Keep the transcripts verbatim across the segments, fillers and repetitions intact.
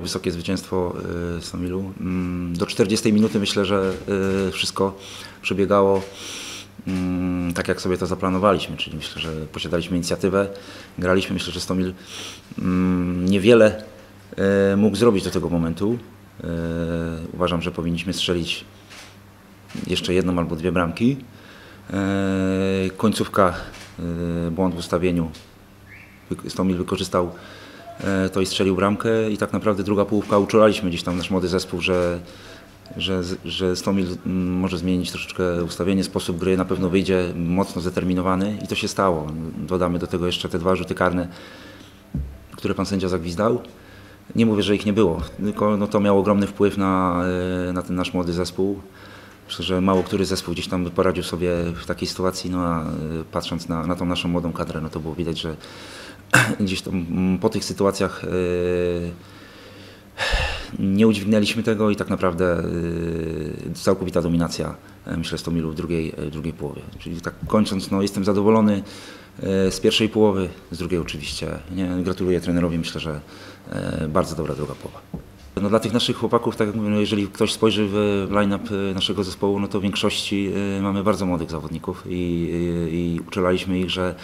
Wysokie zwycięstwo Stomilu. Do czterdziestej minuty myślę, że wszystko przebiegało tak, jak sobie to zaplanowaliśmy, czyli myślę, że posiadaliśmy inicjatywę, graliśmy. Myślę, że Stomil niewiele mógł zrobić do tego momentu. Uważam, że powinniśmy strzelić jeszcze jedną albo dwie bramki. Końcówka, błąd w ustawieniu. Stomil wykorzystał to i strzelił bramkę i tak naprawdę druga połówka uczulaliśmy gdzieś tam nasz młody zespół, że, że, że Stomil może zmienić troszeczkę ustawienie, sposób gry, na pewno wyjdzie mocno zdeterminowany i to się stało. Dodamy do tego jeszcze te dwa rzuty karne, które pan sędzia zagwizdał. Nie mówię, że ich nie było, tylko no to miało ogromny wpływ na, na ten nasz młody zespół. Myślę, że mało który zespół gdzieś tam poradził sobie w takiej sytuacji, no a patrząc na, na tą naszą młodą kadrę, no to było widać, że gdzieś tam po tych sytuacjach nie udźwignęliśmy tego i tak naprawdę całkowita dominacja, myślę, Stomilu w drugiej, w drugiej połowie. Czyli tak kończąc, no jestem zadowolony z pierwszej połowy, z drugiej oczywiście. Nie, gratuluję trenerowi, myślę, że bardzo dobra druga połowa. No dla tych naszych chłopaków, tak jak mówię, no jeżeli ktoś spojrzy w line-up naszego zespołu, no to w większości mamy bardzo młodych zawodników i, i, i uczulaliśmy ich, że,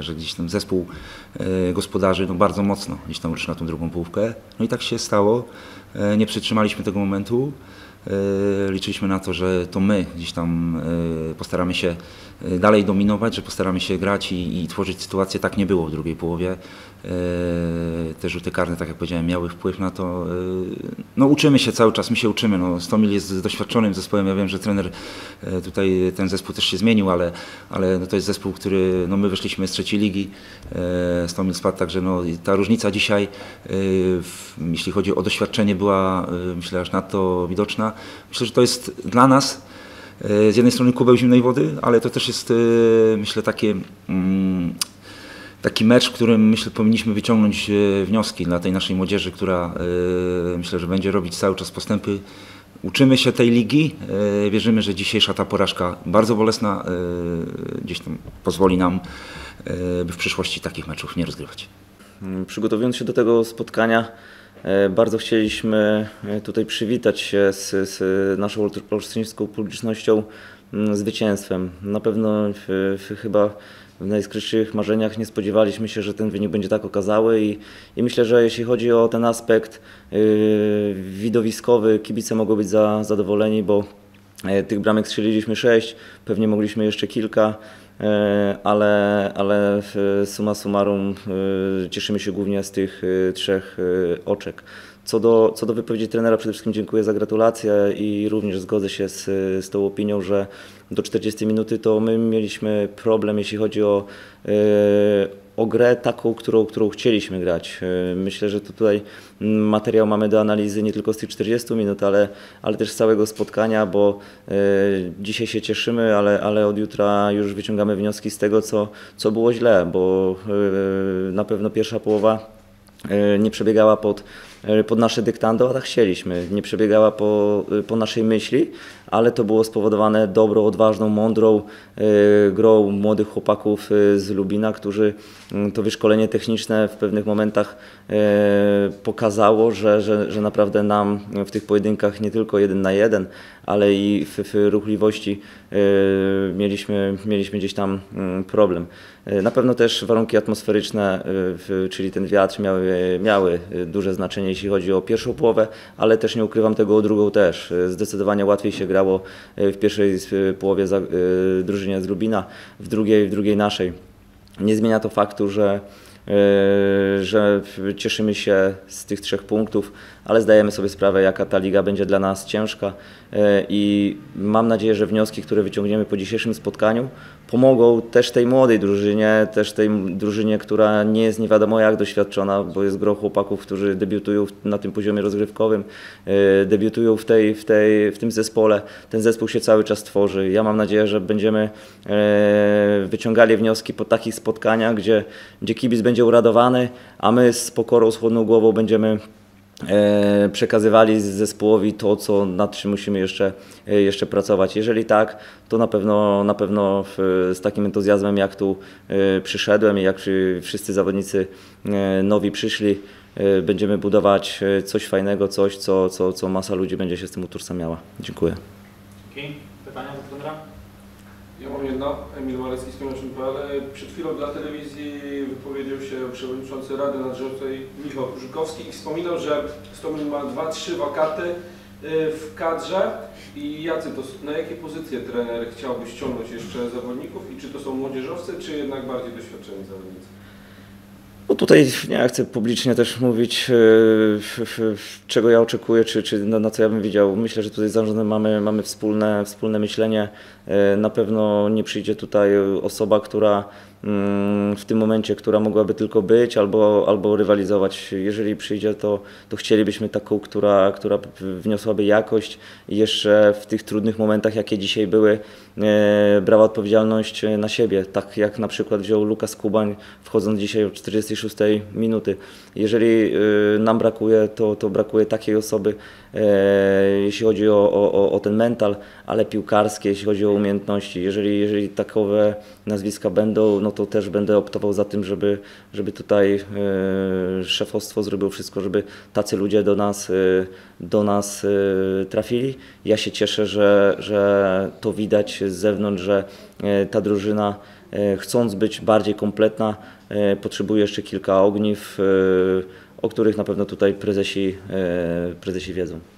że gdzieś tam zespół gospodarzy no bardzo mocno gdzieś tam ruszy na tą drugą połówkę. No i tak się stało, nie przytrzymaliśmy tego momentu. Liczyliśmy na to, że to my gdzieś tam postaramy się dalej dominować, że postaramy się grać i, i tworzyć sytuację. Tak nie było w drugiej połowie. Te rzuty karne, tak jak powiedziałem, miały wpływ na to. No uczymy się cały czas, my się uczymy. No, Stomil jest doświadczonym zespołem. Ja wiem, że trener tutaj, ten zespół też się zmienił, ale, ale no to jest zespół, który, no my wyszliśmy z trzeciej ligi. Stomil spadł, także no, ta różnica dzisiaj, jeśli chodzi o doświadczenie, była, myślę, aż nadto widoczna. Myślę, że to jest dla nas z jednej strony kubeł zimnej wody, ale to też jest, myślę, takie, taki mecz, w którym myślę, powinniśmy wyciągnąć wnioski dla tej naszej młodzieży, która myślę, że będzie robić cały czas postępy. Uczymy się tej ligi, wierzymy, że dzisiejsza ta porażka bardzo bolesna gdzieś tam pozwoli nam, by w przyszłości takich meczów nie rozgrywać. Przygotowując się do tego spotkania, bardzo chcieliśmy tutaj przywitać się z, z naszą olsztyńską publicznością zwycięstwem. Na pewno w, w, chyba w najskrytszych marzeniach nie spodziewaliśmy się, że ten wynik będzie tak okazały i, i myślę, że jeśli chodzi o ten aspekt yy, widowiskowy, kibice mogą być za, zadowoleni, bo yy, tych bramek strzeliliśmy sześć, pewnie mogliśmy jeszcze kilka. Ale, ale summa summarum cieszymy się głównie z tych trzech oczek. Co do, co do wypowiedzi trenera, przede wszystkim dziękuję za gratulacje i również zgodzę się z, z tą opinią, że do czterdziestej minuty to my mieliśmy problem, jeśli chodzi o, o grę taką, którą, którą chcieliśmy grać. Myślę, że tutaj materiał mamy do analizy nie tylko z tych czterdziestu minut, ale, ale też z całego spotkania, bo dzisiaj się cieszymy, ale, ale od jutra już wyciągamy wnioski z tego, co, co było źle, bo na pewno pierwsza połowa nie przebiegała pod, pod nasze dyktando, a tak chcieliśmy. Nie przebiegała po, po naszej myśli, ale to było spowodowane dobrą, odważną, mądrą grą młodych chłopaków z Lubina, którzy to wyszkolenie techniczne w pewnych momentach pokazało, że, że, że naprawdę nam w tych pojedynkach nie tylko jeden na jeden, ale i w, w ruchliwości mieliśmy, mieliśmy gdzieś tam problem. Na pewno też warunki atmosferyczne, czyli ten wiatr miały miały duże znaczenie, jeśli chodzi o pierwszą połowę, ale też nie ukrywam tego, o drugą też. Zdecydowanie łatwiej się grało w pierwszej połowie za, y, drużynie z Lubina, w drugiej, w drugiej naszej. Nie zmienia to faktu, że, y, że cieszymy się z tych trzech punktów, ale zdajemy sobie sprawę, jaka ta liga będzie dla nas ciężka y, i mam nadzieję, że wnioski, które wyciągniemy po dzisiejszym spotkaniu, pomogą też tej młodej drużynie, też tej drużynie, która nie jest nie wiadomo jak doświadczona, bo jest gro chłopaków, którzy debiutują na tym poziomie rozgrywkowym, debiutują w, tej, w, tej, w tym zespole. Ten zespół się cały czas tworzy. Ja mam nadzieję, że będziemy wyciągali wnioski po takich spotkaniach, gdzie, gdzie kibic będzie uradowany, a my z pokorą, z chłodną głową będziemy przekazywali zespołowi to, co, nad czym musimy jeszcze, jeszcze pracować. Jeżeli tak, to na pewno, na pewno z takim entuzjazmem, jak tu przyszedłem i jak wszyscy zawodnicy nowi przyszli, będziemy budować coś fajnego, coś, co, co, co masa ludzi będzie się z tym utożsamiała. Dziękuję. Dzięki. Pytania do trenera? Ja mam jedno. Emil Malecki z Mieczyn kropka p l. Przed chwilą dla telewizji wypowiedział się przewodniczący Rady Nadzorczej Michał Brzykowski i wspominał, że Stomil ma dwa trzy wakaty w kadrze. I jacy to, na jakie pozycje trener chciałby ściągnąć jeszcze zawodników i czy to są młodzieżowcy, czy jednak bardziej doświadczeni zawodnicy? No tutaj nie chcę publicznie też mówić, czego ja oczekuję, czy, czy na co ja bym widział. Myślę, że tutaj z zarządem mamy, mamy wspólne, wspólne myślenie. Na pewno nie przyjdzie tutaj osoba, która w tym momencie, która mogłaby tylko być albo, albo rywalizować. Jeżeli przyjdzie, to, to chcielibyśmy taką, która, która wniosłaby jakość i jeszcze w tych trudnych momentach, jakie dzisiaj były, brała odpowiedzialność na siebie. Tak jak na przykład wziął Łukasz Kubań, wchodząc dzisiaj o czterdziestej szóstej minuty. Jeżeli nam brakuje, to, to brakuje takiej osoby, jeśli chodzi o, o, o ten mental, ale piłkarskie, jeśli chodzi o umiejętności. Jeżeli, jeżeli takowe nazwiska będą, no to też będę optował za tym, żeby, żeby tutaj y, szefostwo zrobiło wszystko, żeby tacy ludzie do nas, y, do nas y, trafili. Ja się cieszę, że, że to widać z zewnątrz, że y, ta drużyna, y, chcąc być bardziej kompletna, y, potrzebuje jeszcze kilka ogniw, y, o których na pewno tutaj prezesi, y, prezesi wiedzą.